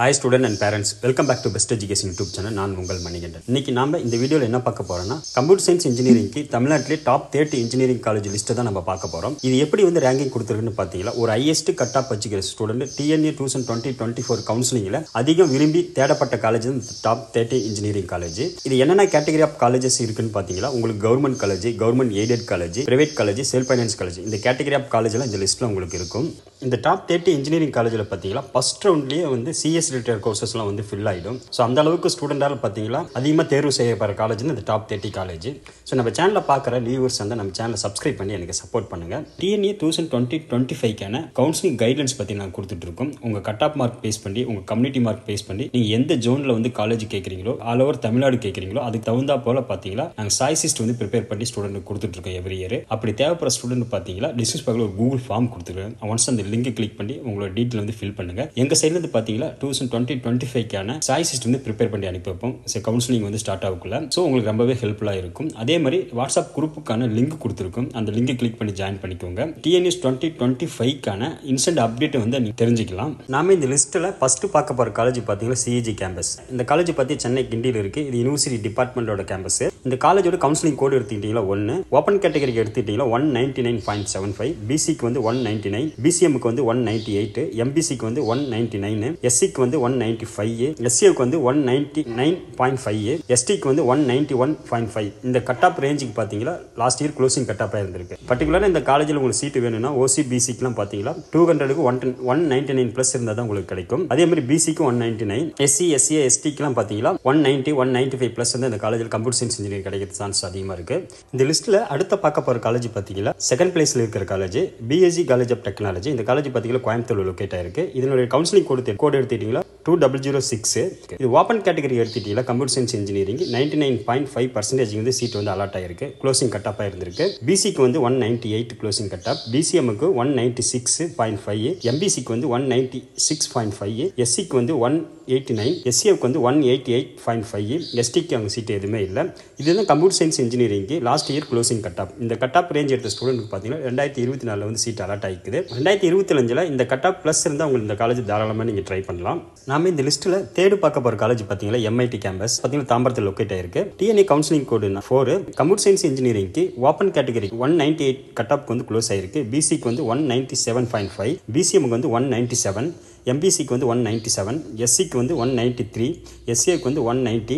Hi students and parents, welcome back to Best Education YouTube channel. நான் உங்கள் மணிகண்டன். இன்னைக்கு நாம இந்த வீடியோல என்ன பார்க்க போறோம்னா கம்ப்யூட்டர் சயின்ஸ் இன்ஜினியரிங்க்கு தமிழ்நாட்டிலே டாப் 30 இன்ஜினியரிங் காலேஜ் லிஸ்ட் தான் நம்ம பார்க்க போறோம். இது எப்படி வந்து ரேங்கிங் கொடுத்திருக்குன்னு பாத்தீங்களா? ஒரு ஹையஸ்ட் கட் ஆஃப் வச்சிக்கிற ஸ்டூடண்ட் TNEA 2024 கவுன்சிலிங்ல அதிகம் விரும்பி தேடப்பட்ட காலேஜ் டாப் 30 இன்ஜினியரிங் காலேஜ். இது என்னென்ன கேட்டகரி ஆஃப் காலேजेस இருக்குன்னு பாத்தீங்களா? உங்களுக்கு government college, government aided college, private college, self finance college. இந்த கேட்டகரி ஆஃப் காலேஜ்லாம் இந்த லிஸ்ட்ல உங்களுக்கு இருக்கும். இந்த டாப் 30 இன்ஜினியரிங் காலேஜ்ல பாத்தீங்களா ஃபர்ஸ்ட் ரவுண்ட்லயே வந்து CS related courses-லாம் வந்து fill ஆயிடும். சோ அந்த அளவுக்கு ஸ்டூடண்டால பாத்தீங்களா அதிகமாக தேர்வு செய்யப்படுற காலேஜ் இந்த டாப் 30 காலேஜ். சோ நம்ம சேனல்ல பார்க்குற வியூவர்ஸ் வந்து நம்ம சேனலை சப்ஸ்கிரைப் பண்ணி எனக்கு சப்போர்ட் பண்ணுங்க. TNEA 2025-க்கான கவுன்சிலிங் கைட்லைன்ஸ் பத்தி நான் கொடுத்துட்டு இருக்கோம். உங்க கட் ஆஃப் மார்க் பேஸ் பண்ணி, உங்க கம்யூனிட்டி மார்க் பேஸ் பண்ணி நீங்க எந்த ஜோன்ல வந்து காலேஜ் கேக்குறீங்களோ, ஆல் ஓவர் தமிழ்நாடு கேக்குறீங்களோ அதுக்கு தகுந்தா போல பாத்தீங்களா நாங்க சாய்ஸ் லிஸ்ட் வந்து ப்ரிப்பேர் பண்ணி ஸ்டூடெண்ட்க்கு கொடுத்துட்டு இருக்கோம் எவ்ரி இயர். அப்படி தேவைப்படுற ஸ்டூடெண்ட் பாத்தீங்களா டிஸ்கிரிப்ஷன் பாக்ஸ்ல ஒரு Google ஃபார்ம் கொடுத்துருக்கேன். ஒன்ஸ் அந்த லிங்க் கிளிக் பண்ணி உங்களோட டீடைல் வந்து ஃபில் பண்ணுங்க. எங்க சைடுல இருந்து பாத்தீங்களா 2025-க்கான சாய்ஸ் லிஸ்ட் வந்து ப்ரிப்பேர் பண்ணி அனுப்பி வைப்போம். கவுன்சிலிங் வந்து ஸ்டார்ட் ஆகக்குள்ள ஸோ உங்களுக்கு ரொம்பவே ஹெல்ப்ஃபுல்லாக இருக்கும். அதே மாதிரி வாட்ஸ்அப் குரூப்புக்கான லிங்க் கொடுத்துருக்கும். அந்த லிங்க் கிளிக் பண்ணி ஜாயின் பண்ணிக்கோங்க. TNEA 2025-க்கான இன்ஸ்டன்ட் அப்டேட் வந்து நீங்கள் தெரிஞ்சுக்கலாம். நாம இந்த லிஸ்ட்டில் ஃபர்ஸ்ட் பார்க்க போகிற காலேஜ் பார்த்தீங்கன்னா CSE கேம்பஸ். இந்த காலேஜ் பற்றி சென்னை கிண்டியில் இருக்குது. இது யூனிவர்சிட்டி டிபார்ட்மெண்ட்டோட கேம்பஸ். இந்த காலேஜோட கவுன்சிலிங் கோடு எடுத்துக்கிட்டீங்களா 1, ஓப்பன் கேட்டகரிக்கு எடுத்துக்கிட்டீங்களா 199.75, பிசிக்கு வந்து 199, பிசிஎம்க்கு வந்து 198, எம்பிசிக்கு வந்து 199, SCக்கு வந்து 195, SCக்கு வந்து 199.5, STக்கு வந்து 191.5. இந்த கட் ஆஃப் ரேஞ்சுக்கு பார்த்தீங்களா last year closing cut off ஆயிருந்திருக்கு. பர்டிகுலராக இந்த காலேஜில் உங்களுக்கு சீட்டு வேணும்னா OCBCக்குலாம் பார்த்தீங்களா 200க்கு 199 ப்ளஸ் இருந்தால் தான் உங்களுக்கு கிடைக்கும். அதே மாதிரி பிசிக்கு 199, SC, SCA, STக்குலாம் பார்த்தீங்களா 190, 195 ப்ளஸ் இருந்தால் இந்த காலேஜில் கம்ப்யூட்டர் சயின்ஸ் இன்ஜினியரிங் கிடைக்கிற சான்ஸ் அதிகமாக இருக்கு. இந்த லிஸ்ட்டில் அடுத்த பார்க்க போகிற காலேஜ் பார்த்தீங்கன்னா செகண்ட் பிளேஸில் இருக்கிற college PSG college of technology. இந்த காலேஜ் பார்த்தீங்கன்னா கோயம்புத்தூர் லொக்கேட் ஆயிருக்கு. இதனுடைய கவுன்சிலிங் கோடு எடுத்துட்டீங்களா 2006. இது ஓப்பன் கேட்டகரி எடுத்துட்டீங்களா கம்ப்யூட்டர் சயின்ஸ் இன்ஜினியரிங் 99.5% வந்து சீட் வந்து அலாட் ஆயிருக்கு. க்ளோசிங் கட் ஆஃப் ஆயிருந்திருக்கு. பிசிக்கு வந்து 198 க்ளோசிங் கட் ஆஃப், பிசிஎம்க்கு 196.5, எம்பிசிக்கு வந்து 196.5, எஸ்சிக்கு வந்து 189, எஸ்சிஎஃப்க்கு வந்து 188.5, எஸ்டிக்கு அவங்க சீட் எதுவுமே இல்லை. இதுதான் கம்ப்யூட்டர் சயின்ஸ் இன்ஜினியரிங்க்கு last year closing cut off. இந்த கட் ஆஃப் ரேஞ்ச் எடுத்த ஸ்டூடெண்ட்க்கு பார்த்தீங்கன்னா 2024 வந்து சீட் அலாட் ஆகிக்குது. 2025 இந்த கட் ஆஃப் ப்ளஸ் இருந்தால் உங்களுக்கு இந்த காலேஜ் தாராளமாக நீங்கள் ட்ரை பண்ணலாம். நாம இந்த லிஸ்ட்டில் தேர்ட் பார்க்க போகிற காலேஜ் பார்த்தீங்கன்னா MIT கேம்பஸ் பார்த்தீங்கன்னா தாம்பரத்தில் லொக்கேட் ஆயிருக்கு. TNEA counselling code 4, computer science இன்ஜினியரிங்க்கு ஓப்பன் கேட்டகரி 198 கட் ஆஃப்க்கு வந்து க்ளோஸ் ஆயிருக்கு. பிசிக்கு வந்து 197.5, பிசிஎம்க்கு வந்து 197, எம்பிசிக்கு வந்து 197, எஸ்சிக்கு வந்து 193, எஸ்ஏக்கு வந்து 190,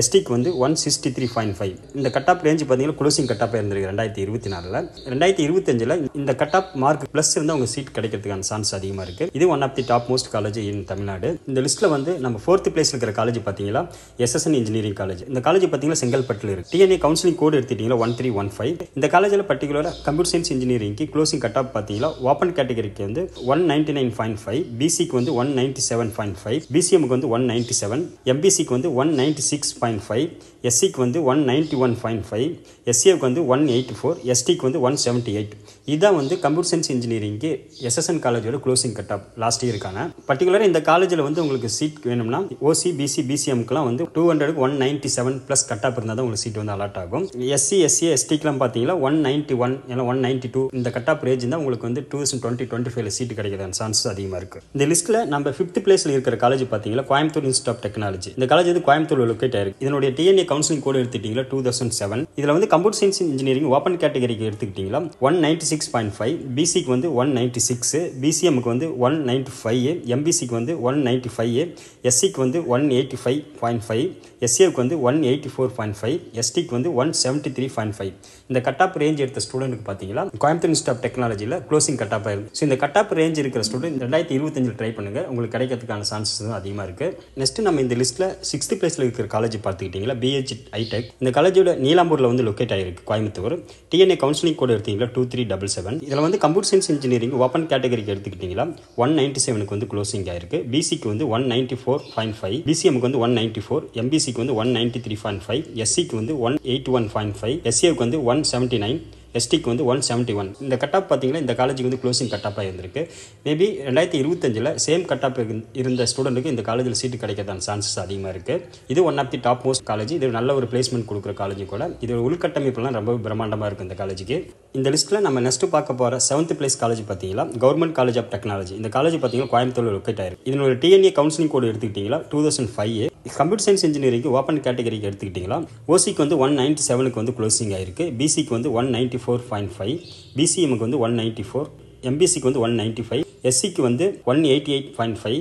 எஸ்டிக்கு வந்து 163.5. இந்த கட் ஆஃப் ரேஞ்சு பார்த்தீங்கன்னா க்ளோசிங் கட் ஆஃப் இருந்திருக்கு 2024. 2025 இந்த கட் ஆஃப் மார்க் ப்ளஸ் இருந்தால் உங்கள் சீட் கிடைக்கிறதுக்கான சான்ஸ் அதிகமாக இருக்குது. இது one of the top most college in Tamil Nadu. இந்த லிஸ்ட்டில் வந்து நம்ம ஃபோர்த் பிளேஸ் இருக்கிற காலேஜ் பார்த்தீங்கன்னா SSN இன்ஜினியரிங் காலேஜ். இந்த காலேஜ் பார்த்தீங்கன்னா செங்கல்பட்டில் இருக்குது. TNEA கவுன்சிலிங் கோடு எடுத்துட்டீங்கன்னா 1315. இந்த காலேஜில் பர்டிகுலராக கம்ப்யூட்டர் சயின்ஸ் இன்ஜினியரிங்க்கு க்ளோசிங் கட் ஆஃப் பார்த்தீங்கன்னா ஓப்பன் கேட்டகரிக்கு வந்து 199.5, பிசிக்கு வந்து 197.5, பிசிஎம்க்கு வந்து 197, எம்பிசிக்கு வந்து 196.5, எஸ்சிக்கு வந்து 191.5, எஸ்சிக்கு வந்து 184, எஸ்டிக்கு வந்து 178. இதான் வந்து கம்ப்யூட்டர் சயின்ஸ் இன்ஜினியரிங்க்கு SSN காலேஜோட க்ளோசிங் கட் ஆஃப் லாஸ்ட் இயருக்கான. பர்டிகுலராக இந்த காலேஜில் வந்து உங்களுக்கு சீட் வேணும்னா ஓசி, பிசி, பிசிஎம்க்குலாம் வந்து 200க்கு 197 ப்ளஸ் கட் ஆஃப் இருந்தால் தான் உங்களுக்கு சீட் வந்து அலாட் ஆகும். SC, SCA, STக்குலாம் பார்த்தீங்கன்னா 191 இல்லை 192 இந்த கட் ஆஃப் ரேஞ்ச் தான் உங்களுக்கு வந்து 2025 சீட்டு கிடைக்கிற சான்ஸ் அதிகமாக இருக்குது. இந்த லிஸ்ட்டில் நம்ம ஃபிஃப்த் பிளேஸில் இருக்கிற காலேஜ் பார்த்தீங்கன்னா கோயம்புத்தூர் இன்ஸ்டியூட் ஆஃப் டெக்னாலஜி. இந்த காலேஜ் வந்து கோயம்புத்தூர் லொக்கேட் ஆயிருக்கு. இதனுடைய TNEA கவுன்சிலிங் கோடு எடுத்துட்டீங்களா 2007. இதில் வந்து கம்ப்யூட்டர் சயின்ஸ் இன்ஜினியரிங் ஓப்பன் கேட்டகரிக்கு எடுத்துக்கிட்டீங்களா 196.5, பிசிக்கு வந்து 196, பிசிஎம்க்கு வந்து 195, எம்பிசிக்கு வந்து 195, எஸ்சிக்கு வந்து 185.5, எஸ்ஏக்கு வந்து 184.5, எஸ்டிக்கு வந்து 173.5. இந்த கட் ஆஃப் ரேஞ்ச் எடுத்த ஸ்டூடெண்ட்டுக்கு பார்த்தீங்கன்னா கோயம்புத்தூர் இன்ஸ்டியூட் ஆஃப் டெக்னாலஜியில் க்ளோசிங் கட் ஆஃப் ஆயிருக்கு. ஸோ இந்த கட் ஆஃப் ரேஞ்ச் இருக்கிற ஸ்டூடெண்ட் 2025 ட்ரை பண்ணுங்க. உங்களுக்கு கிடைக்கிறதுக்கான சான்சஸ் அதிகமாக இருக்கு. நெக்ஸ்ட் நம்ம இந்த லிஸ்ட்டில் சிக்ஸ்த் பிளேஸில் இருக்கிற காலேஜ் பார்த்துக்கிட்டீங்களா BH ஹைடெக். இந்த காலேஜோட நீலாம்பூரில் வந்து லொக்கேட் ஆயிருக்கு கோயம்புத்தூர். TNEA கவுன்சிலிங் கோடு எடுத்தீங்களா 2377. இதில் வந்து கம்ப்யூட்டர் சயின்ஸ் இன்ஜினியரிங் ஓப்பன் கேட்டகரிக்கு எடுத்துக்கிட்டீங்களா 197 வந்து க்ளோசிங் ஆயிருக்கு. பிசிக்கு வந்து 194.5, பிசிஎம்க்கு வந்து 194, எம்பிசிக்கு வந்து 193.5, எஸ்சிக்கு வந்து 181.5, எஸ்ஏக்கு வந்து 179, எஸ்டிக்கு வந்து 171. இந்த கட்டாப் பார்த்தீங்கன்னா இந்த காலேஜுக்கு வந்து க்ளோசிங் கட்டாப்பாக இருந்திருக்கு. மேபி 2025 சேம் கட்டாப் இருந்த ஸ்டூடெண்ட்டுக்கு இந்த காலேஜில் சீட்டு கிடைக்கிறதான சான்சஸ் அதிகமாக இருக்குது. இது one of the top most college. இது நல்ல ஒரு பிளேஸ்மெண்ட் கொடுக்குற காலேஜ் கூட. இது உள்கட்டமைப்புலாம் ரொம்ப பிரம்மாண்டமாக இருக்குது இந்த காலேஜுக்கு. இந்த லிஸ்ட்டில் நம்ம நெக்ஸ்ட்டு பார்க்க போகிற 7th பிளேஸ் காலேஜ் பார்த்தீங்கன்னா கவர்மெண்ட் காலேஜ் ஆஃப் டெக்னாலஜி. இந்த காலேஜ் பார்த்தீங்கன்னா கோயம்புத்தூர் லொக்கேட் ஆயிருக்கு. இதனோட TNEA கவுன்சிலிங் கோடு எடுத்துக்கிட்டிங்களா 2005. கம்ப்யூட்டர் சயின்ஸ் இன்ஜினியரிங்க்கு ஓப்பன் கேட்டகரிக்கு எடுத்துக்கிட்டிங்களா ஓசிக்கு வந்து 197க்கு வந்து க்ளோசிங் ஆயிருக்கு. பிசிக்கு வந்து 194.5, பிசிஎம்க்கு வந்து 194, எம்பிசிக்கு வந்து 195, எஸ்சிக்கு வந்து 188.5,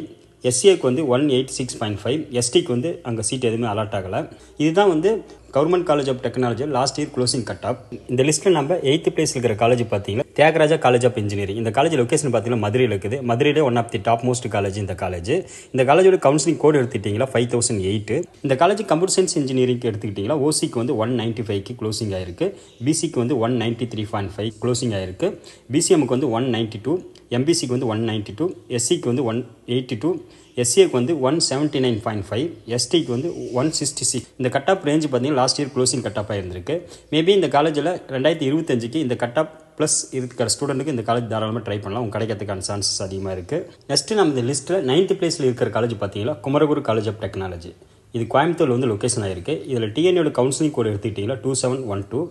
எஸ்சிஏக்கு வந்து 186.5, எஸ்டிக்கு வந்து அங்கே சீட் எதுவுமே அலாட் ஆகலை. இதுதான் வந்து government college of technology last year closing cut off. இந்த லிஸ்ட்டில் நம்ம 8th பிளேஸ் இருக்கிற காலேஜ் பார்த்தீங்கன்னா தியாகராஜா காலேஜ் ஆஃப் இன்ஜினியரிங். இந்த காலேஜ் லொக்கேஷன் பார்த்தீங்கன்னா மதுரையில் இருக்குது. மதுரையிலே one of the top most college இந்த காலேஜ். இந்த காலேஜோட கவுன்சிலிங் கோடு எடுத்துக்கிட்டிங்களா 5008. இந்த காலேஜ் கம்ப்யூட்டர் சயின்ஸ் இன்ஜினியரிங்க்கு எடுத்துக்கிட்டிங்களா ஓசிக்கு வந்து 195க்கு க்ளோசிங் ஆயிருக்கு. பிசிக்கு வந்து 193.5 க்ளோசிங் ஆயிருக்கு. பிசிஎம்க்கு வந்து 192, எம்பிசிக்கு வந்து 192, எஸ்சிக்கு வந்து 182, எஸ்சிஏக்கு வந்து 179.5, எஸ்டிக்கு வந்து 166. இந்த கட் ஆஃப் ரேஞ்சு பார்த்தீங்கன்னா லாஸ்ட் இயர் க்ளோசிங் கட் ஆஃபாக இருந்திருக்கு. மேபி இந்த காலேஜில் 2025 இந்த கட் ஆஃப் ப்ளஸ் இருக்கிற ஸ்டூடெண்ட்டுக்கு இந்த காலேஜ் தாராளமாக ட்ரை பண்ணலாம். உங்கள் கிடைக்கிறதுக்கான சான்சஸ் அதிகமாக இருக்குது. நெக்ஸ்ட்டு நம்ம இந்த லிஸ்ட்டில் 9th பிளேஸில் இருக்கிற காலேஜ் பார்த்தீங்கன்னா குமரகுரு காலேஜ் ஆஃப் டெக்னாலஜி. இது கோயம்புத்தூர் வந்து லொக்கேஷன் ஆயிருக்கு. இதில் TNEAயோட கவுன்சிலிங் கோடு எடுத்துக்கிட்டிங்கன்னா 2712.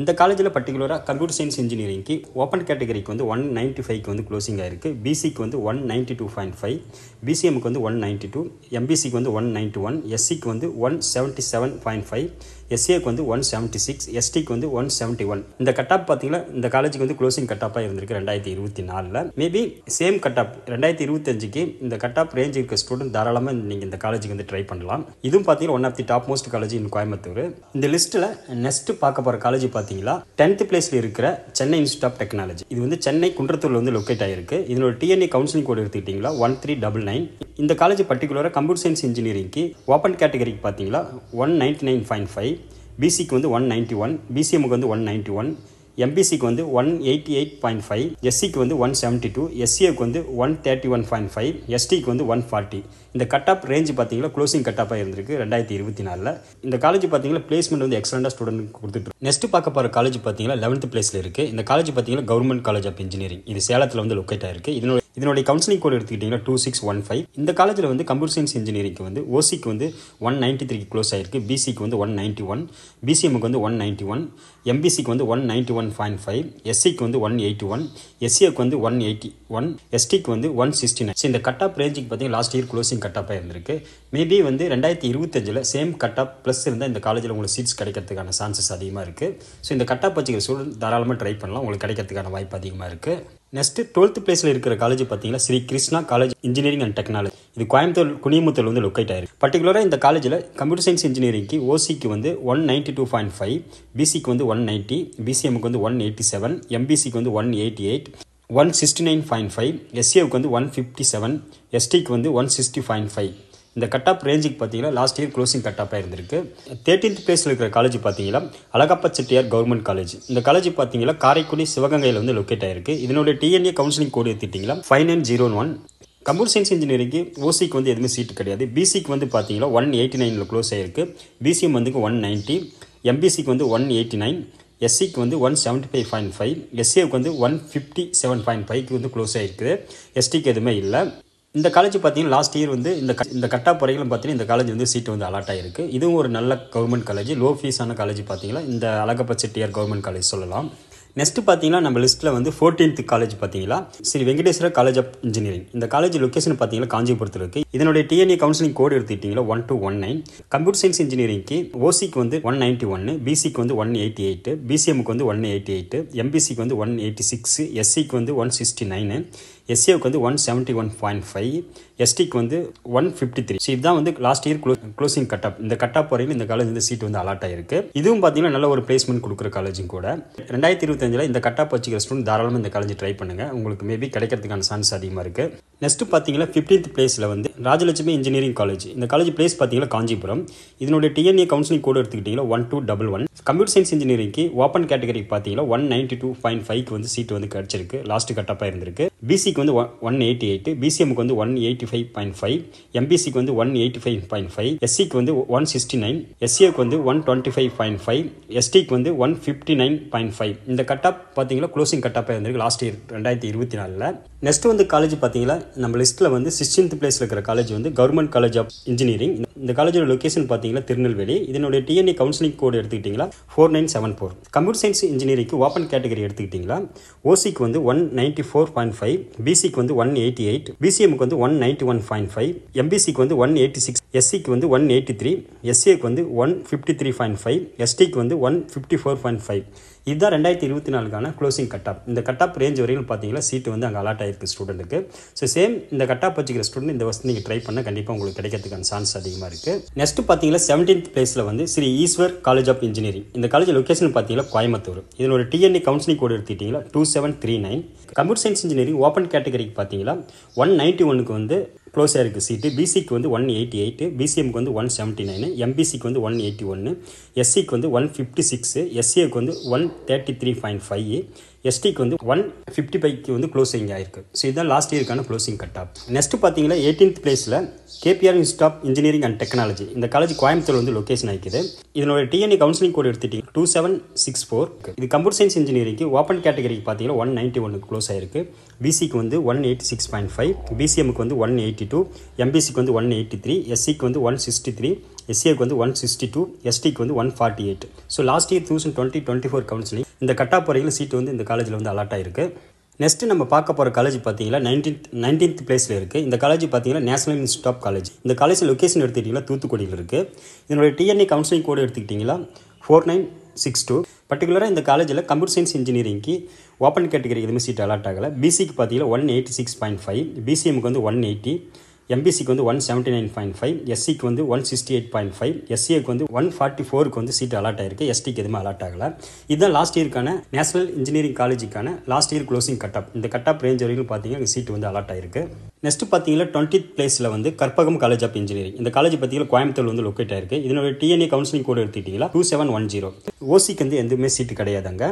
இந்த காலேஜில் பர்டிகுலராக கம்ப்யூட்டர் சயின்ஸ் இன்ஜினியரிங்க்கு ஓப்பன் கேட்டகரிக்கு வந்து 195க்கு வந்து க்ளோசிங் ஆயிருக்கு. பிசிக்கு வந்து 192.5, பிசிஎம்க்கு வந்து 192, எம்பிசிக்கு வந்து 191, எஸ்சிக்கு வந்து 177.5, எஸ்சிஏக்கு வந்து 176, எஸ்டிக்கு வந்து 171. இந்த கட்டாப் பார்த்தீங்கன்னா இந்த காலேஜுக்கு வந்து க்ளோசிங் கட்டாப்பாக இருந்திருக்கு 2024. மேபி சேம் கட்டாப் 2025 இந்த கட்டாப் ரேஞ்ச் இருக்கிற ஸ்டூடெண்ட் தாராளமாக நீங்கள் இந்த காலேஜுக்கு வந்து ட்ரை பண்ணலாம். இதுவும் பார்த்தீங்கன்னா one of the top most college in Coimbatore. இந்த லிஸ்ட்டில் நெக்ஸ்ட் பார்க்க போகிற காலேஜ் பார்த்தீங்கன்னா 10th பிளேஸில் இருக்கிற சென்னை இன்ஸ்டியூட் ஆஃப் டெக்னாலஜி. இது வந்து சென்னை குன்றத்தூரில் வந்து லொக்கேட் ஆயிருக்கு. இதனோட TNEA கவுன்சிலிங் கோடு எடுத்துக்கிட்டிங்களா 1399. இந்த காலேஜ் பர்டிகுலராக கம்ப்யூட்டர் சயின்ஸ் இன்ஜினியரிங்க்கு ஓப்பன் கேட்டகரிக்கு பார்த்தீங்கன்னா 199.5, பிசிக்கு வந்து 191, பிசிஎம்க்கு வந்து 191, எம்பிசிக்கு வந்து 188.5, எஸ்சிக்கு வந்து 172, எஸ்சிஏக்கு வந்து 131.5, எஸ்டிக்கு வந்து 140. இந்த கட்டாப் ரேஞ்சு பார்த்தீங்கன்னா க்ளோசிங் கட்டாப்பாக இருந்திருக்கு 2024. இந்த காலேஜ் பார்த்தீங்கன்னா பிளேஸ்மெண்ட் வந்து எக்ஸலண்டாக ஸ்டூடெண்ட் கொடுத்துட்டு. நெக்ஸ்ட் பார்க்க போகிற காலேஜ் பார்த்தீங்கன்னா 11th பிளேஸில் இருக்குது. இந்த காலேஜ் பார்த்தீங்கன்னா கவர்மெண்ட் காலேஜ் ஆஃப் இன்ஜினியரிங். இது சேலத்தில் வந்து லொக்கேட் ஆயிருக்கு. இதனுடைய கவுன்சிலிங் கோடு எடுத்துக்கிட்டிங்கன்னா 2615. இந்த காலேஜில் வந்து கம்ப்யூட்டர் சயின்ஸ் இன்ஜினியரிங்க்கு வந்து ஓசிக்கு வந்து 193 க்ளோஸ் ஆயிருக்கு. பிசிக்கு வந்து 191, பிசிஎம்க்கு வந்து 191, எம்பிசிக்கு வந்து 191.5, எஸ்சிக்கு வந்து 181, எஸ்சிஏக்கு வந்து 181, எஸ்டிக்கு வந்து 169. ஸோ இந்த கட் ஆஃப் ரேஞ்சுக்கு பார்த்தீங்கன்னா லாஸ்ட் இயர் க்ளோசிங் கட் ஆஃபாக இருந்திருக்கு. மேபி வந்து 2025 சேம் கட் ஆஃப் ப்ளஸ் இருந்தால் இந்த காலேஜில் உங்களுக்கு சீட்ஸ் கிடைக்கிறதுக்கான சான்சஸ் அதிகமாக இருக்குது. ஸோ இந்த கட் ஆஃப் வச்சுக்கிற ஸ்டூடெண்ட் தாராளமாக ட்ரை பண்ணலாம். உங்களுக்கு கிடைக்கிறதுக்கான வாய்ப்பு அதிகமாக இருக்குது. நெக்ஸ்ட்டு 12th பிளேஸில் இருக்கிற காலேஜ் பார்த்தீங்கன்னா Sri Krishna college engineering and technology. இது கோயம்புத்தூர் குனியமுத்தூர் வந்து லொக்கேட் ஆயிருக்கு. பர்டிகுலராக இந்த காலேஜில் கம்ப்யூட்டர் சயின்ஸ் இன்ஜினியரிங்க்கு ஓசிக்கு வந்து 192.5, பிசிக்கு வந்து 190, பிசிஎம்க்கு வந்து 187, எம்பிசிக்கு வந்து 188, 169.5, எஸ்சிஏவுக்கு வந்து 157, எஸ்டிக்கு வந்து 160.5. இந்த கட் ஆஃப் ரேஞ்சுக்கு பார்த்தீங்கன்னா லாஸ்ட் இயர் க்ளோசிங் கட் ஆஃபாக இருந்திருக்கு. 13th பிளேஸில் இருக்கிற காலேஜ் பார்த்தீங்கன்னா அலகப்பா செட்டியார் கவர்மெண்ட் காலேஜ். இந்த காலேஜ் பார்த்தீங்கன்னா காரைக்குடி சிவகங்கையில் வந்து லொக்கேட் ஆயிருக்கு. இதனுடைய TNEA கவுன்சிலிங் கோடு எடுத்துக்கிட்டிங்களா 5901. கம்ப்யூட்டர் சயின்ஸ் இன்ஜினியரிங்க்கு ஓசிக்கு வந்து எதுவுமே சீட்டு கிடையாது. பிசிக்கு வந்து பார்த்தீங்கன்னா 189 க்ளோஸ் ஆயிருக்கு. பிசிஎம் வந்து 190, எம்பிசிக்கு வந்து 189, எஸ்சிக்கு வந்து 175.5, எஸ்சிஏவுக்கு வந்து 157.5க்கு வந்து க்ளோஸ் ஆகிருக்குது. எஸ்டிக்கு எதுவுமே இல்லை. இந்த காலேஜ் பார்த்தீங்கன்னா லாஸ்ட் இயர் வந்து இந்த கட்டாப் வரையிலும் பார்த்தீங்கன்னா இந்த காலேஜ் வந்து சீட்டு வந்து அலாட் ஆகிருக்கு. இதுவும் ஒரு நல்ல கவர்மெண்ட் காலேஜ், லோ ஃபீஸான காலேஜ் பார்த்தீங்கன்னா இந்த அழகப்பா செட்டியார் கவர்மெண்ட் காலேஜ் சொல்லலாம். நெக்ஸ்ட் பார்த்தீங்கன்னா நம்ம லிஸ்ட்டில் வந்து 14th காலேஜ் பார்த்தீங்கன்னா Sri Venkateswara college of engineering. இந்த காலேஜ் லொக்கேஷன் பார்த்தீங்கன்னா காஞ்சிபுரத்தில் இருக்குது. இதனுடைய TNEA கவுன்சிலிங் கோடு எடுத்துக்கிட்டிங்கன்னா 1219. கம்ப்யூட்டர் சயின்ஸ் இன்ஜினியரிங்க்கு ஓசிக்கு வந்து 191, பிசிக்கு வந்து 188, பிசிஎம்க்கு வந்து 188, எம்பிசிக்கு வந்து 186, எஸ்சிக்கு வந்து 169, எஸ்சிஏவுக்கு வந்து 171.5, எஸ்டிக்கு வந்து 153. ஸோ இதுதான் வந்து last year closing cut off. இந்த கட் ஆஃப் வரையில் இந்த காலேஜ் வந்து சீட் வந்து அலாட் ஆயிருக்கு. இதுவும் பார்த்தீங்கன்னா நல்ல ஒரு பிளேஸ்மெண்ட் கொடுக்குற காலேஜும் கூட. 2025 இந்த கட் ஆஃப் வச்சுக்கிற ஸ்டூடெண்ட் தாராளமாக இந்த காலேஜ் ட்ரை பண்ணுங்க. உங்களுக்கு மேபி கிடைக்கிறதுக்கான சான்ஸ் அதிகமாக இருக்கு. நெக்ஸ்ட் பார்த்தீங்கன்னா 15th பிளேஸில் வந்து ராஜலட்சுமி இன்ஜினியரிங் காலேஜ். இந்த காலேஜ் பிளேஸ் பார்த்தீங்கன்னா காஞ்சிபுரம். இதனுடைய TNEA கவுன்சிலிங் கோடு எடுத்துக்கிட்டிங்கன்னா 1211. கம்ப்யூட்டர் சயின்ஸ் இன்ஜினியரிங்க்கு ஓப்பன் கேட்டகரி பார்த்தீங்கன்னா 192.5க்கு வந்து சீட்டு வந்து கிடைச்சிருக்கு. லாஸ்ட் கட் ஆஃபாக இருந்திருக்கு. பிசிக்கு வந்து 188, பிசிஎம்க்கு வந்து 180, 195.5, MBC 185.5, SC 169, SCA 125.5, ST 159.5. இந்த கட்டப் பாத்தீங்களா க்ளோசிங் கட்டப் வந்திருக்கு லாஸ்ட் இயர் 2024ல. நெக்ஸ்ட் காலேஜ் பாத்தீங்களா நம்ம லிஸ்ட்ல 16th பிளேஸ்ல இருக்கிற college government college of engineering. இந்த காலேஜோட லொகேஷன் பாத்தீங்களா திருநெல்வேலி. இதனுடைய TNEA கவுன்சிலிங் கோட் எடுத்துக்கிட்டீங்களா 4974. கம்ப்யூட்டர் சயின்ஸ் இன்ஜினியரிங்க்கு ஓபன் கேட்டகரி எடுத்துக்கிட்டீங்களா OC 194.5, BC 188, BCM 191.5, MBC 186, SC 183, SA 153.5, ST 154.5. இதுதான் 2024க்கான க்ளோசிங் கட்டப். இந்த கட்டப் ரேஞ்ச் வரையில் பார்த்தீங்கன்னா சீட்டு அங்கே அலாட் ஆயிருக்கு ஸ்டூடெண்ட்டுக்கு. ஸோ சேம் இந்த கட்டப் வச்சுக்கிற ஸ்டூடெண்ட் இந்த வருஷம் நீங்கள் ட்ரை பண்ண கண்டிப்பாக உங்களுக்கு கிடைக்கிறதுக்கான சான்ஸ் அதிகமாக இருக்குது. நெக்ஸ்ட் பார்த்தீங்கன்னா 17th பிளேஸில் Sri Eshwar college of engineering. இந்த காலேஜ் லொக்கேஷன் பார்த்தீங்கன்னா கோயம்புத்தூர். இதனோட TNEA கவுன்சிலிங் கோடு எடுத்துக்கிட்டீங்களா 2739. கம்ப்யூட்டர் சயின்ஸ் இன்ஜினியரிங் ஓப்பன் கேட்டகரிக்கு பார்த்தீங்கன்னா 191க்கு க்ளோஸ் ஆயிருக்கு சீட்டு. பிசிக்கு 188, பிசிஎம்க்கு 179, எம்பிசிக்கு 181, எஸ்சிக்கு 156, எஸ்ஏக்கு 133.5, எஸ்டிக்கு 155க்கு க்ளோசிங் ஆயிருக்கு. ஸோ இதுதான் லாஸ்ட் இயருக்கான க்ளோசிங் கட்டாப். நெக்ஸ்ட் பார்த்தீங்கன்னா 18th பிளேஸில் KPR institute of engineering and technology. இந்த காலேஜ் கோயம்புத்தூர் லொகேஷன் ஆகிக்குது. இதனோட TNEA கவுன்சிலிங் கோட் எடுத்துட்டீங்க 2764. இது கம்ப்யூட்டர் சயின்ஸ் இன்ஜினியரிங்க்கு ஓப்பன் கேட்டகரிக்கு பார்த்தீங்கன்னா 191 க்ளோஸ் ஆயிருக்கு. பிசிக்கு 186.5, பிசிஎம்க்கு 182, எம்பிசிக்கு 183, எஸ்சிக்கு 163, எஸ்ஏக்கு 162, எஸ்டிக்கு 148. ஸோ லாஸ்ட் இயர் 2024 கவுன்சிலிங் இந்த கட்டாப் வரையில் சீட்டு இந்த காலேஜில் அலாட் ஆயிருக்கு. நெக்ஸ்ட் நம்ம பார்க்க போகிற காலேஜ் பார்த்தீங்கன்னா 19th பிளேஸில் இருக்குது. இந்த காலேஜ் பார்த்தீங்கன்னா நேஷனல் இன்ஸ்டியூட் ஆஃப் காலேஜ். இந்த காலேஜ் லொகேஷன் எடுத்துக்கிட்டிங்கன்னா தூத்துக்குடியில் இருக்குது. இதனுடைய TNEA கவுன்சிலிங் கோடு எடுத்துக்கிட்டிங்கன்னா 4962. பர்டிகுலராக இந்த காலேஜில் கம்ப்யூட்டர் சயின்ஸ் இன்ஜினியரிங்க்கு ஓப்பன் கேட்டகரி எதுவுமே சீட் அலாட் ஆகலை. பிசிக்கு பார்த்தீங்கன்னா 186.5, பிசிஎம்க்கு 180, எம்பிசிக்கு 179.5, எஸ்சிக்கு 168.5, எஸ்சிஏக்கு 144க்கு சீட்டு அலாட் ஆயிருக்கு. எஸ்டிக்கு எதுவுமே அலாட் ஆகலை. இதுதான் லாஸ்ட் இயருக்கான நேஷனல் இன்ஜினியரிங் காலேஜுக்கான லாஸ்ட் இயர் க்ளோசிங் கட்டப். இந்த கட்டப் ரேஞ்ச் வரைக்கும் பார்த்தீங்கன்னா சீட்டு அலாட் ஆயிருக்கு. நெக்ஸ்ட் பார்த்தீங்கன்னா 20th பிளேஸில் கற்பகம் காலேஜ் ஆஃப் இன்ஜினியரிங். இந்த காலேஜ் பார்த்தீங்கன்னா கோயம்புத்தூர் லொக்கேட் ஆயிருக்கு. இதனுடைய TNEA கவுன்சிலிங் கோட் எடுத்துக்கிட்டீங்களா 2710. ஓசிக்கு எதுவுமே சீட்டு கிடையாதுங்க.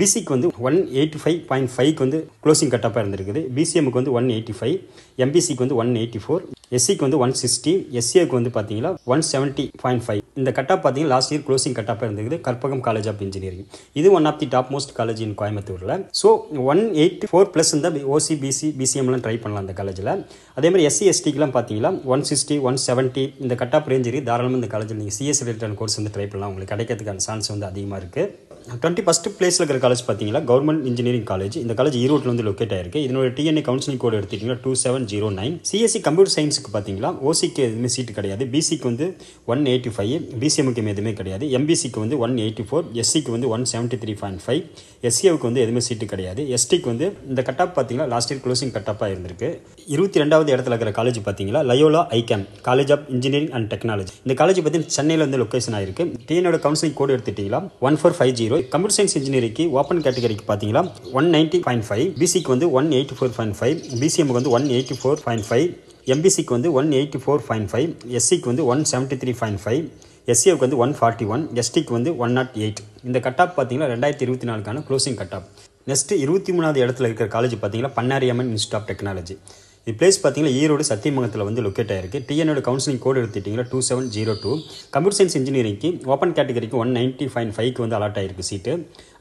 பிசிக்கு 185.5க்கு க்ளோசிங் கட்டப்பாக இருந்திருக்குது. பிசிஎம்க்கு 185, எம்பிசிக்கு 184, எஸ்சிக்கு 160, எஸ்ஏக்கு பார்த்தீங்கன்னா 170.5. இந்த கட்டாப் பார்த்தீங்கன்னா லாஸ்ட் இயர் க்ளோசிங் கட்டாப்பாக இருந்திருக்குது கற்பகம் காலேஜ் ஆஃப் இன்ஜினியரிங். இது one of the top most college in கோயம்புத்தூரில். ஸோ 184 ப்ளஸ் இந்த ஓசி, பிசி, பிசிஎம்லாம் ட்ரை பண்ணலாம் அந்த காலேஜில். அதேமாதிரி எஸ்சி, எஸ்டிக்குலாம் பார்த்தீங்கன்னா 160, 170 இந்த கட்டாப் ரேஞ்ச் இருக்குது. தாராளமாக இந்த காலேஜில் நீங்கள் சிஎஸ் ரிலேட்டட் கோர்ஸ் ட்ரை பண்ணலாம். உங்களுக்கு கிடைக்கிறதுக்கான சான்ஸ் அதிகமாக இருக்குது. 21st பிளேஸில் இருக்கிற காலேஜ் பார்த்தீங்கன்னா கவர்மெண்ட் இன்ஜினியரிங் காலேஜ். இந்த காலேஜ் ஈரோட்டில் லொக்கேட் ஆயிருக்கு. இதனோட TNEA கவுன்சிலிங் கோட் எடுத்துக்கிட்டிங்கன்னா 2709. CSE கம்ப்யூட்டர் சயின்ஸுக்கு பார்த்தீங்கன்னா ஓசிக்கு எதுவுமே சீட்டு கிடையாது. பிசிக்கு 185, பிசிஎம்க்கு எதுவுமே கிடையாது. எம்பிசிக்கு 184, எஸ்சிக்கு 173.5, எஸ்சிஏவுக்கு எதுவுமே சீட்டு கிடையாது. எஸ்டிக்கு இந்த கட்டாப் பார்த்தீங்கன்னா லாஸ்ட் இயர் க்ளோசிங் கட்டாப்பாக இருந்திருக்கு. 22வது இடத்துல இருக்கிற காலேஜ் பார்த்தீங்கன்னா Loyola ICAM college of engineering and technology. இந்த காலேஜ் பார்த்தீங்கன்னா சென்னையில் லொக்கேஷன் ஆயிருக்கு. TNEA கவுன்சிலிங் கோட் எடுத்துட்டீங்களா 1450. கம்ப்யூட்டர் சயின்ஸ் இன்ஜினியரிங்க்கு ஓப்பன் கேட்டகரிக்கு பார்த்தீங்கன்னா 190.5, பிசிக்கு 184.5, பிசிஎம்க்கு 184.5, எம்பிசிக்கு 184.5, எஸ்சிக்கு 173.5, எஸ்ஏவுக்கு 141, எஸ்டிக்கு 108. இந்த கட்டாப் பார்த்தீங்கன்னா 2024க்கான க்ளோசிங் கட்டாப். நெக்ஸ்ட் 23வது இடத்துல இருக்கிற காலேஜ் பார்த்தீங்கன்னா பன்னாரியம்மன் இன்ஸ்டியூட் ஆஃப் டெக்னாலஜி. இது பிளேஸ் பார்த்தீங்கன்னா ஈரோடு சத்தியமங்கலத்தில் லொக்கேட் ஆயிருக்கு. TNEA கவுன்சிலிங் கோட் எடுத்துட்டீங்கன்னா 2702. கம்ப்யூட்டர் சயின்ஸ் இன்ஜினியரிங்க்கு ஓப்பன் கேட்டகரிக்கு 190.5க்கு அலாட் ஆயிருக்கு சீட்டு.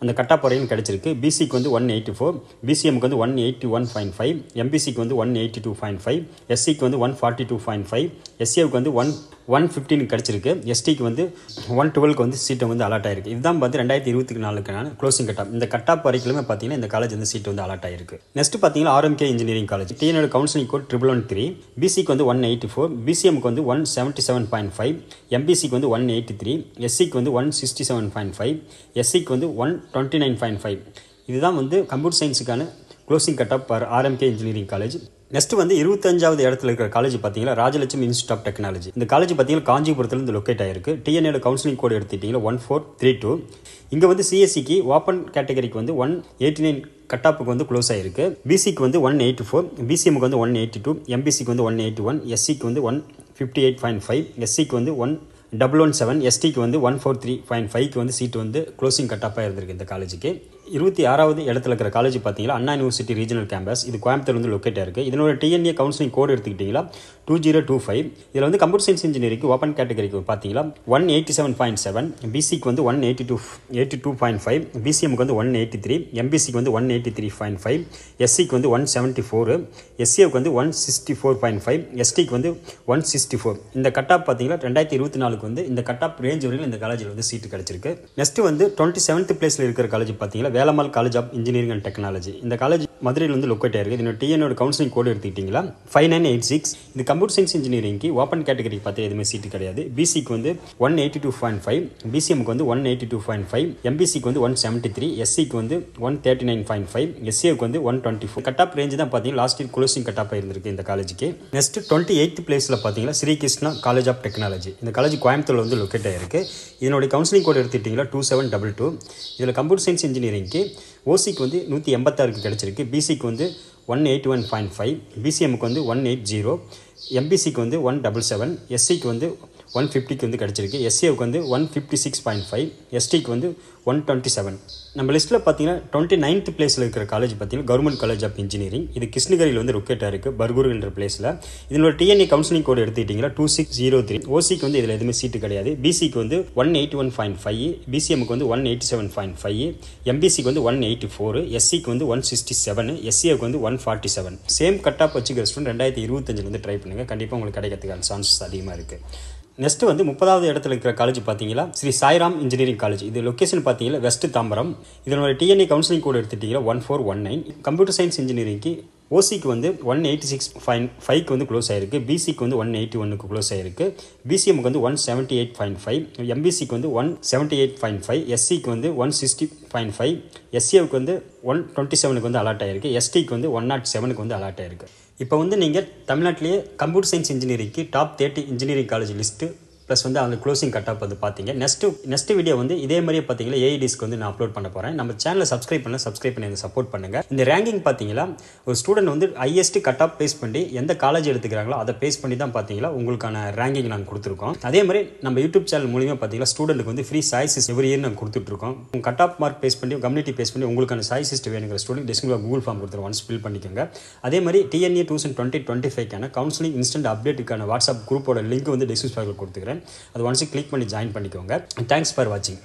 அந்த கட்டாப் வரையும் கிடைச்சிருக்கு. பிசிக்கு 184, பிசிஎம்க்கு 181.5, எம்பிசிக்கு 182.5, எஸ்சிக்கு 142.5, எஸ்ஏவுக்கு 115 கிடச்சிருக்கு. எஸ்டிக்கு 112க்கு சீட்டை அலாட் ஆயிருக்கு. இதுதான் பார்த்து 2024க்கான க்ளோசிங் கட்டாப். இந்த கட்டாப் வரைக்குமே பார்த்தீங்கன்னா இந்த காலேஜ் சீட்டு அலாட் ஆயிருக்கு. நெக்ஸ்ட் பார்த்தீங்கன்னா RMK engineering college. TNEA counselling code 113. பிசிக்கு 184, பிசிஎம்க்கு 177.5, எம்பிசிக்கு 183, எஸ்சிக்கு 167.5, எஸ்சிக்கு 129.5. இதுதான் கம்ப்யூட்டர் சயின்ஸுக்கான closing cutoff for RMK engineering college. Next 25வது இடத்துல இருக்கிற காலேஜ் பார்த்தீங்கன்னா ராஜலட்சுமி இன்ஸ்டியூட் ஆஃப் டெக்னாலஜி. இந்த காலேஜ் பார்த்தீங்கன்னா காஞ்சிபுரத்துலேருந்து லொக்கேட் ஆயிருக்கு. TNEA கவுன்சிலிங் கோட் எடுத்துட்டீங்கன்னா 1432. இங்கே CSEக்கு ஓப்பன் கேட்டகரிக்கு 189 கட்டாப்புக்கு க்ளோஸ் ஆயிருக்கு. பிசிக்கு 184, பிசிஎம்க்கு 182, எம்பிசிக்கு 181, எஸ்சிக்கு 158.5, எஸ்சிக்கு 117, எஸ்டிக்கு 143.5க்கு சீட்டு க்ளோசிங் கட்டாப்பாக இருந்திருக்கு இந்த காலேஜுக்கு. 26வது இடத்துல இருக்கிற காலேஜ் பார்த்தீங்கன்னா அண்ணா யூனிவர்சிட்டி ரீஜனல் கேம்பஸ். இது கோயம்புத்தூர் வந்து லொக்கேட்டாக இருக்குது. இதனோட டிஎன்ஏ கவுன்சிலிங் கோடு எடுத்துக்கிட்டிங்கன்னா 2025. இதில் வந்து கம்ப்யூட்டர் சயின்ஸ் இன்ஜினியரிங்க்கு ஓப்பன் கேட்டகரிக்கு பார்த்தீங்கன்னா 187.7, பிசிக்கு வந்து 182.5, பிசிஎம்க்கு வந்து 183, எம்பிசிக்கு வந்து 183.5, எஸ்சிக்கு வந்து 174, எஸ்சிஎஃப்க்கு வந்து 164.5, எஸ்டிக்கு வந்து 164. இந்த கட்டாப் பார்த்தீங்கன்னா 2024 வந்து இந்த கட்டாப் ரேஞ்ச் வரையில் இந்த காலேஜில் வந்து சீட்டு கிடைச்சிருக்கு. நெக்ஸ்ட் வந்து 27th பிளேஸில் இருக்கிற காலேஜ் பார்த்தீங்கன்னா Velammal college of engineering and technology. இந்த காலேஜ் மதுரையில் வந்து லொக்கேட் ஆயிருக்கு. இதனோட டிஎன்ஏ கவுன்சிலிங் கோடு எடுத்துக்கிட்டிங்களா 5986. இது கம்ப்யூட்டர் சயின்ஸ் இன்ஜினியரிங்க்கு ஓப்பன் கேட்டகரி பார்த்தா எதுவுமே சீட்டு கிடையாது. பிசிக்கு வந்து 182.5, பிசிஎம்க்கு வந்து 182.5, எம்பிசிக்கு வந்து 173, எஸ்சிக்கு வந்து 139.5, எஸ்சிஎக்கு வந்து 124. கட் ஆஃப் ரேஞ்சு தான் பார்த்தீங்கன்னா last year closing cut off இருந்திருக்கு இந்த காலேஜுக்கு. நெக்ஸ்ட் 28th பிளேஸில் பார்த்தீங்கன்னா Sri Krishna college of technology. இந்த காலேஜ் கோயம்புத்தூரில் வந்து லொக்கேட் ஆயிருக்கு. இதனுடைய கவுன்சிலிங் கோடு எடுத்துக்கிட்டிங்களா 2722. இதில் கம்ப்யூட்டர் சயின்ஸ் இன்ஜினியரிங்க்கு ஓசிக்கு வந்து 186 கிடச்சிருக்கு, பிசிக்கு வந்து 181.5, பிசிஎம்க்கு வந்து 180, எம்பிசிக்கு வந்து 177, எஸ்சிக்கு வந்து 150 வந்து கிடச்சிருக்கு, எஸ்சிஎஃப்க்கு வந்து 156.5, எஸ்டிக்கு வந்து 127. நம்ம லிஸ்ட்டில் பார்த்தீங்கன்னா 29th பிளேஸில் இருக்கிற காலேஜ் பார்த்தீங்கன்னா கவர்மெண்ட் காலேஜ் ஆஃப் இன்ஜினியரிங். இது கிருஷ்ணகிரியில் வந்து லொக்கேட்டாக இருக்குது, பர்கூர் என்ற பிளேஸில். இதனோட டிஎன்ஏ கவுன்சிலிங் கோடு எடுத்துக்கிட்டிங்கன்னா 2603. ஓசிக்கு வந்து இதில் எதுவுமே சீட்டு கிடையாது. பிசிக்கு வந்து 181.5, பிசிஎம்க்கு வந்து 187.5, எம்பிசிக்கு வந்து 184, எஸ்சிக்கு வந்து 167, எஸ்சிஎஃப்க்கு வந்து 147. சேம் கட் ஆஃப் வச்சுக்கிற ஸ்டூடெண்ட் 2025 வந்து ட்ரை பண்ணுங்கள். கண்டிப்பாக உங்களுக்கு கிடைக்கிறதுக்கான சான்சஸ் அதிகமாக இருக்குது. நெக்ஸ்ட் வந்து 30வது இடத்துல இருக்கிற காலேஜ் பார்த்தீங்கன்னா ஸ்ரீ சாய்ராம் இன்ஜினியரிங் காலேஜ். இது லொக்கேஷன் பார்த்தீங்கன்னா வெஸ்ட் தாம்பரம். இதனோட டிஎன்ஏ கவுன்சிலிங் கோடு எடுத்துட்டிங்கன்னா 1419. கம்ப்யூட்டர் சயின்ஸ் இன்ஜினியரிங்க்கு ஓசிக்கு வந்து 186.5க்கு வந்து க்ளோஸ் ஆகிருக்கு, பிசிக்கு வந்து 181க்கு க்ளோஸ் ஆகிருக்கு, பிசிஎம்க்கு வந்து 178.5, எம்பிசிக்கு வந்து 178.5, எஸ்சிக்கு வந்து 160.5, எஸ்சிஎஃப்க்கு வந்து 127க்கு வந்து அலாட் ஆகிருக்கு, எஸ்டிக்கு வந்து 107க்கு வந்து அலாட் ஆகிருக்கு. இப்போ வந்து நீங்கள் தமிழ்நாட்டிலேயே கம்ப்யூட்டர் சயின்ஸ் இன்ஜினியரிங்க்கு top 30 engineering college list plus வந்து அந்த க்ளோசிங் கட் ஆஃப் வந்து பார்த்தீங்க. நெக்ஸ்ட் வீடியோ வந்து இதே மாதிரியே பார்த்தீங்கன்னா ஏஐடிஸ்க்கு வந்து நான் அப்லோட் பண்ண போகிறேன். நம்ம சேனலை சப்ஸ்கிரைப் பண்ணி எனக்கு சப்போர்ட் பண்ணுங்கள். இந்த ரேங்கிங் பார்த்தீங்கன்னா ஒரு ஸ்டூடெண்ட் வந்து ஹையஸ்ட் கட் ஆஃப் பேஸ் பண்ணி எந்த காலேஜ் எடுத்துக்கிறாங்களோ அதை பேஸ் பண்ணி தான் பார்த்தீங்கன்னா உங்களுக்கான ரேங்கிங் நாங்கள் கொடுத்துருக்கோம். அதே மாதிரி நம்ம யூடியூப் சேனல் மூலிமா பார்த்தீங்கன்னா ஸ்டூடெண்ட்டுக்கு வந்து ஃப்ரீ சாய்ஸஸ் எவ்ரி இயர் நாங்கள் கொடுத்துட்ருக்கோம். உங்கள் கட் ஆஃப் மார்க் பேஸ் பண்ணி கம்யூனிட்டி பேஸ் பண்ணி உங்களுக்கான சாய்ஸ் லிஸ்ட் வேணுங்கிற ஸ்டூடெண்ட் டிஸ்கிரிப்ஷனில் கூகுள் ஃபார்ம் கொடுத்துருவோம், ஒன்ஸ் ஃபில் பண்ணிக்கோங்க. அதே மாதிரி டிஎன்ஏ 2025க்கான கவுன்சிலிங் இன்ஸ்டன்ட் அப்டேட்டுக்கான வாட்ஸ்அப் குரூப்போட லிங்க் வந்து டிஸ்கிரிப்ஷனில் கொடுத்துக்கிறேன். அது ஒன்ஸ் கிளிக் பண்ணி ஜாயின் பண்ணிக்கோங்க. தேங்க்ஸ் ஃபார் வாட்சிங்.